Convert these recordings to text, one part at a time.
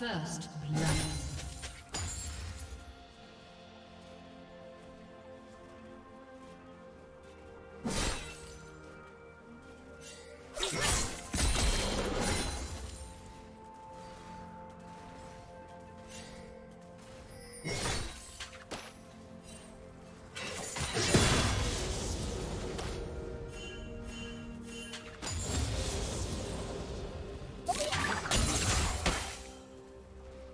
First blood.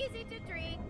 easy to drink.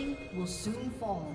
Station will soon fall.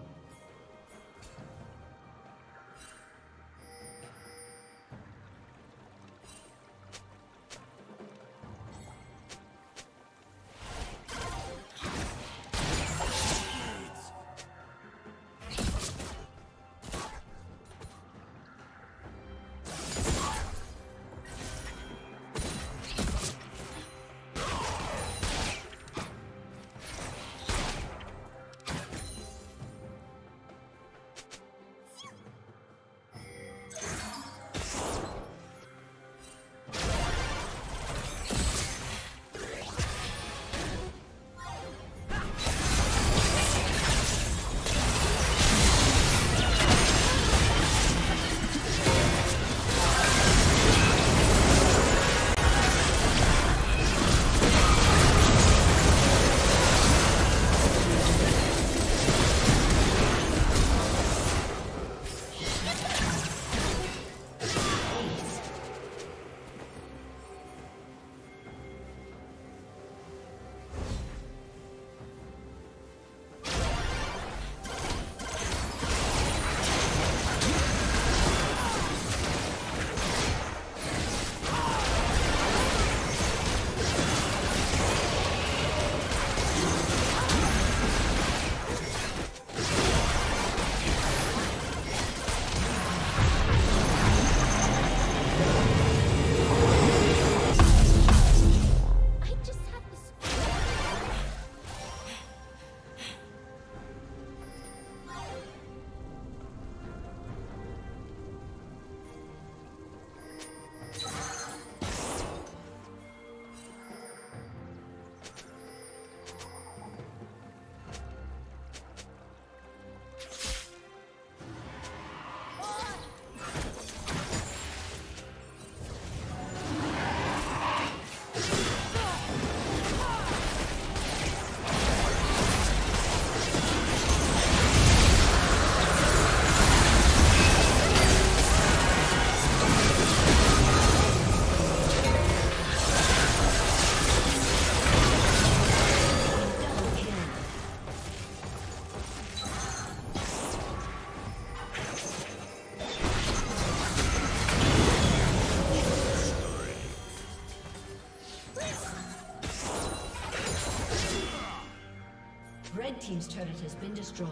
Red Team's turret has been destroyed.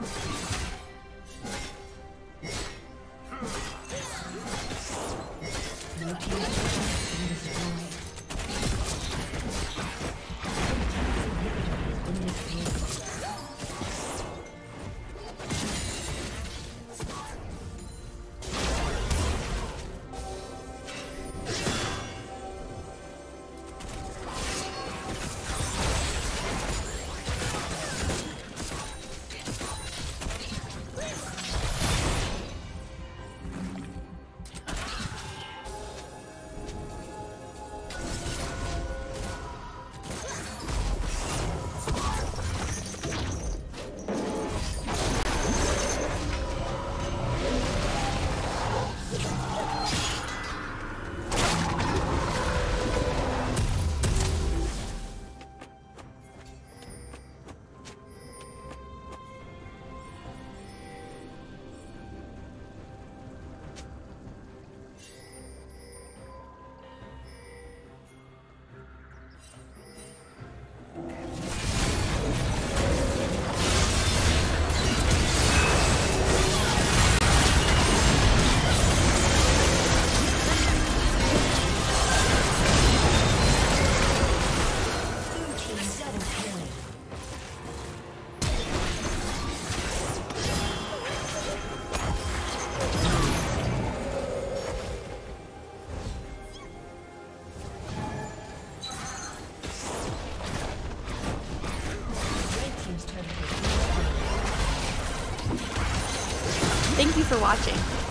Thank you for watching.